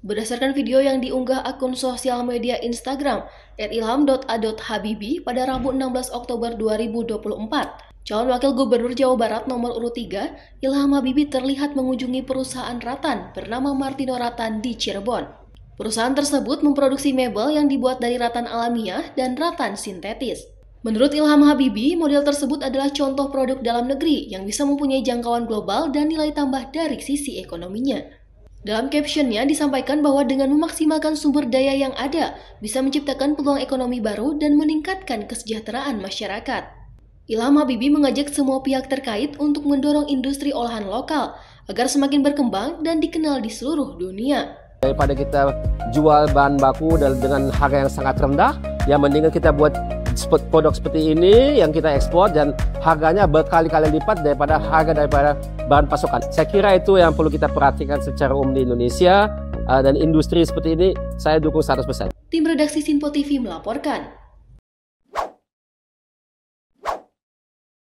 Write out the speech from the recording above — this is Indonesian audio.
Berdasarkan video yang diunggah akun sosial media Instagram @ilham.a.habibie pada Rabu 16 Oktober 2024, calon wakil gubernur Jawa Barat nomor urut 3, Ilham Habibie terlihat mengunjungi perusahaan Ratan bernama Martino Ratan di Cirebon. Perusahaan tersebut memproduksi mebel yang dibuat dari ratan alamiah dan ratan sintetis. Menurut Ilham Habibie, model tersebut adalah contoh produk dalam negeri yang bisa mempunyai jangkauan global dan nilai tambah dari sisi ekonominya. Dalam captionnya disampaikan bahwa dengan memaksimalkan sumber daya yang ada, bisa menciptakan peluang ekonomi baru dan meningkatkan kesejahteraan masyarakat. Ilham Habibie mengajak semua pihak terkait untuk mendorong industri olahan lokal agar semakin berkembang dan dikenal di seluruh dunia. Daripada kita jual bahan baku dengan harga yang sangat rendah, yang mendingan kita buat produk seperti ini yang kita ekspor dan harganya berkali-kali lipat daripada harga daripada bahan pasokan. Saya kira itu yang perlu kita perhatikan secara umum di Indonesia, dan industri seperti ini saya dukung 100%. Tim redaksi SinPo.tv melaporkan.